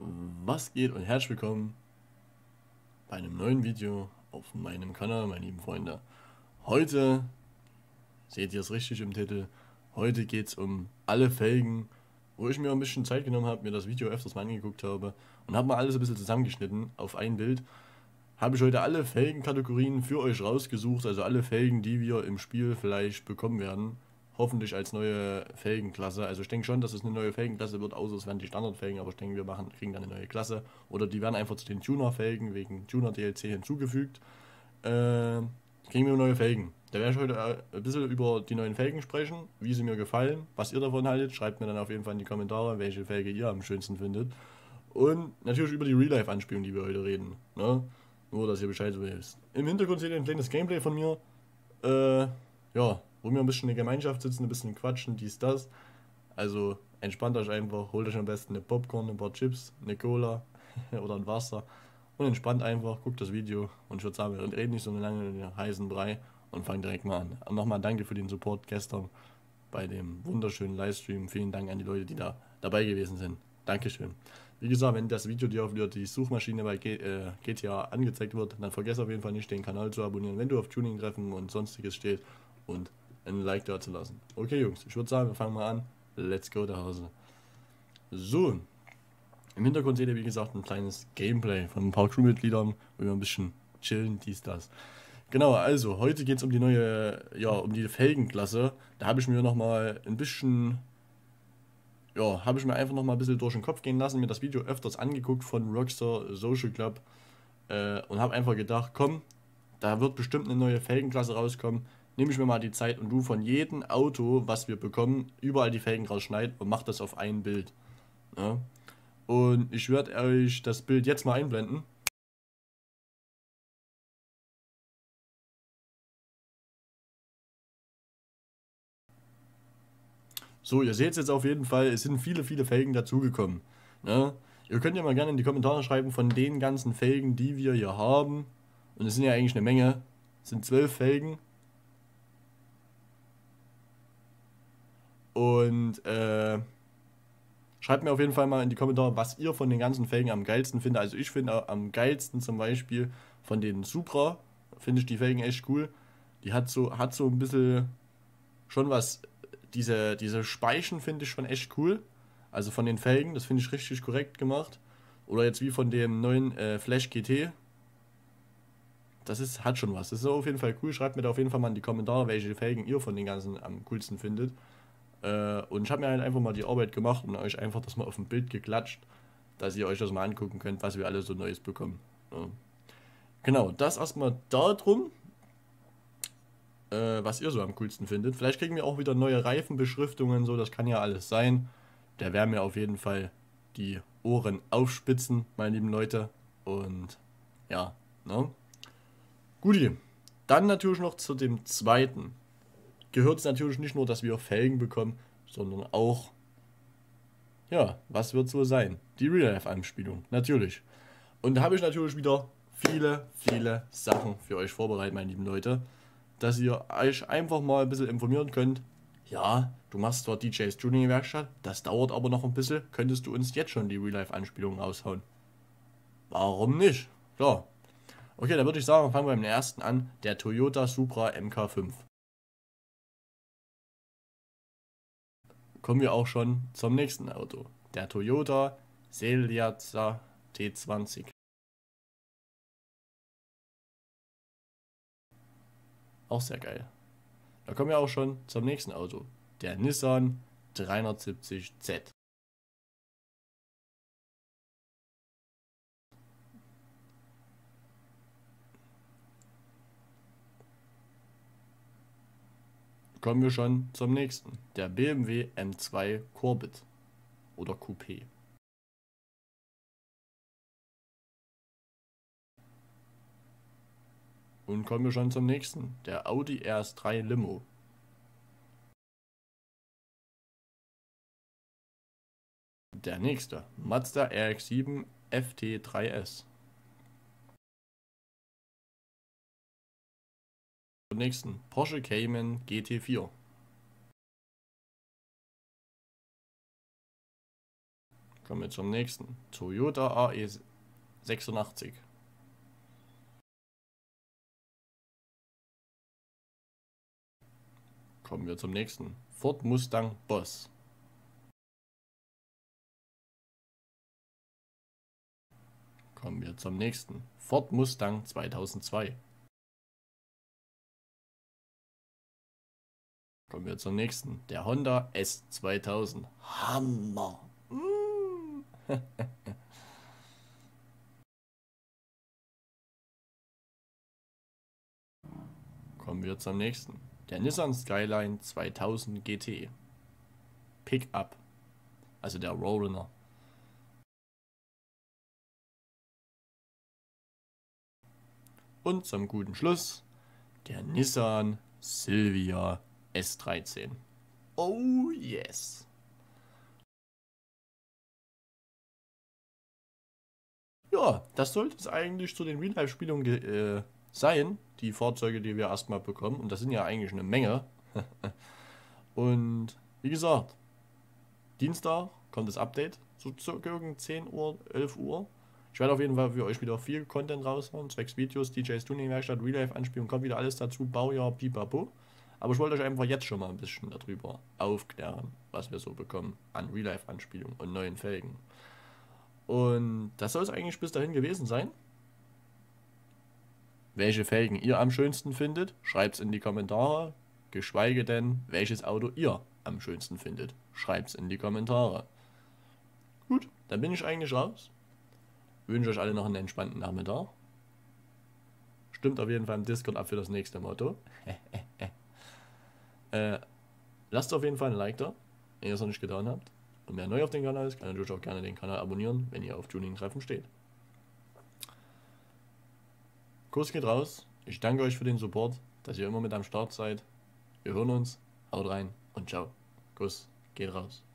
Was geht und herzlich willkommen bei einem neuen Video auf meinem Kanal, meine lieben Freunde. Heute, seht ihr es richtig im Titel, heute geht es um alle Felgen, wo ich mir ein bisschen Zeit genommen habe, mir das Video öfters mal angeguckt habe und habe mal alles ein bisschen zusammengeschnitten auf ein Bild. Habe ich heute alle Felgenkategorien für euch rausgesucht, also alle Felgen, die wir im Spiel vielleicht bekommen werden. Hoffentlich als neue Felgenklasse. Also ich denke schon, dass es eine neue Felgenklasse wird, außer es werden die Standardfelgen, aber ich denke, wir kriegen dann eine neue Klasse. Oder die werden einfach zu den Tuner-Felgen wegen Tuner DLC hinzugefügt. Kriegen wir neue Felgen. Da werde ich heute ein bisschen über die neuen Felgen sprechen, wie sie mir gefallen, was ihr davon haltet. Schreibt mir dann auf jeden Fall in die Kommentare, welche Felge ihr am schönsten findet. Und natürlich über die Real-Life-Anspielung, die wir heute reden. Ne? Nur, dass ihr Bescheid wisst. Im Hintergrund seht ihr ein kleines Gameplay von mir. Ja, wo wir ein bisschen in der Gemeinschaft sitzen, ein bisschen quatschen, dies, das. Also entspannt euch einfach, holt euch am besten eine Popcorn, ein paar Chips, eine Cola oder ein Wasser und entspannt einfach, guckt das Video und ich würde sagen, wir reden nicht so lange in den heißen Brei und fangen direkt mal an. Und nochmal danke für den Support gestern bei dem wunderschönen Livestream. Vielen Dank an die Leute, die da dabei gewesen sind. Dankeschön. Wie gesagt, wenn das Video dir auf die Suchmaschine bei GTA angezeigt wird, dann vergesst auf jeden Fall nicht, den Kanal zu abonnieren, wenn du auf Tuning treffen und sonstiges steht und ein Like da zu lassen. Okay Jungs, ich würde sagen, wir fangen mal an. Let's go nach Hause. So, im Hintergrund seht ihr wie gesagt ein kleines Gameplay von ein paar Crewmitgliedern, wo wir ein bisschen chillen, dies, das. Genau, also heute geht es um die neue, ja, um die Felgenklasse. Da habe ich mir nochmal ein bisschen, ja, habe ich mir einfach nochmal ein bisschen durch den Kopf gehen lassen, mir das Video öfters angeguckt von Rockstar Social Club und habe einfach gedacht, komm, da wird bestimmt eine neue Felgenklasse rauskommen. Nehme ich mir mal die Zeit und du von jedem Auto, was wir bekommen, überall die Felgen rausschneid und mach das auf ein Bild. Ja? Und ich werde euch das Bild jetzt mal einblenden. So, ihr seht es jetzt auf jeden Fall, es sind viele Felgen dazugekommen. Ja? Ihr könnt ja mal gerne in die Kommentare schreiben von den ganzen Felgen, die wir hier haben. Und es sind ja eigentlich eine Menge. Es sind 12 Felgen. Und schreibt mir auf jeden Fall mal in die Kommentare, was ihr von den ganzen Felgen am geilsten findet. Also ich finde am geilsten zum Beispiel von den Supra, finde ich die Felgen echt cool. Die hat so ein bisschen schon was, diese Speichen finde ich schon echt cool. Also von den Felgen, das finde ich richtig korrekt gemacht. Oder jetzt wie von dem neuen Flash GT. Das ist, hat schon was, das ist auf jeden Fall cool. Schreibt mir da auf jeden Fall mal in die Kommentare, welche Felgen ihr von den ganzen am coolsten findet. Und ich habe mir halt einfach mal die Arbeit gemacht und euch einfach das mal auf ein Bild geklatscht, dass ihr euch das mal angucken könnt, was wir alle so Neues bekommen. Ja. Genau, das erstmal darum, was ihr so am coolsten findet. Vielleicht kriegen wir auch wieder neue Reifenbeschriftungen, so, das kann ja alles sein. Da werden mir auf jeden Fall die Ohren aufspitzen, meine lieben Leute. Und ja, ne? Guti, dann natürlich noch zu dem zweiten. Gehört es natürlich nicht nur, dass wir Felgen bekommen, sondern auch, ja, was wird so sein? Die Real-Life-Anspielung, natürlich. Und da habe ich natürlich wieder viele Sachen für euch vorbereitet, meine lieben Leute, dass ihr euch einfach mal ein bisschen informieren könnt. Ja, du machst zwar DJs Tuning-Werkstatt, das dauert aber noch ein bisschen, könntest du uns jetzt schon die Real-Life-Anspielung raushauen? Warum nicht? Klar. Okay, dann würde ich sagen, fangen wir mit dem ersten an, der Toyota Supra MK5. Kommen wir auch schon zum nächsten Auto, der Toyota Celica T20. Auch sehr geil. Da kommen wir auch schon zum nächsten Auto, der Nissan 370Z. Kommen wir schon zum nächsten, der BMW M2 Corvette oder Coupé. Und kommen wir schon zum nächsten, der Audi RS3 Limo. Der nächste, Mazda RX7 FT3S. Zum nächsten, Porsche Cayman GT4. Kommen wir zum nächsten. Toyota AE 86. Kommen wir zum nächsten. Ford Mustang Boss. Kommen wir zum nächsten. Ford Mustang 2002. Kommen wir zum nächsten. Der Honda S2000. Hammer! Kommen wir zum nächsten. Der Nissan Skyline 2000 GT. Pickup. Also der Roadrunner. Und zum guten Schluss der Nissan Silvia S13. Oh yes! Ja, das sollte es eigentlich zu den Real-Life-Spielungen sein, die Fahrzeuge, die wir erstmal bekommen. Und das sind ja eigentlich eine Menge. Und wie gesagt, Dienstag kommt das Update, so circa 10 Uhr, 11 Uhr. Ich werde auf jeden Fall für euch wieder viel Content raushauen, zwecks Videos, DJs, Tuning-Werkstatt, Real-Life-Anspielung, kommt wieder alles dazu, Baujahr, pipapo. Aber ich wollte euch einfach jetzt schon mal ein bisschen darüber aufklären, was wir so bekommen an Real-Life-Anspielungen und neuen Felgen. Und das soll es eigentlich bis dahin gewesen sein. Welche Felgen ihr am schönsten findet, schreibt es in die Kommentare. Geschweige denn, welches Auto ihr am schönsten findet, schreibt es in die Kommentare. Gut, dann bin ich eigentlich raus. Wünsche euch alle noch einen entspannten Nachmittag. Stimmt auf jeden Fall im Discord ab für das nächste Motto. Lasst auf jeden Fall ein Like da, wenn ihr es noch nicht getan habt. Und wer neu auf den Kanal ist, kann natürlich auch gerne den Kanal abonnieren, wenn ihr auf Tuning-Treffen steht. Kuss geht raus. Ich danke euch für den Support, dass ihr immer mit am Start seid. Wir hören uns. Haut rein und ciao. Kuss geht raus.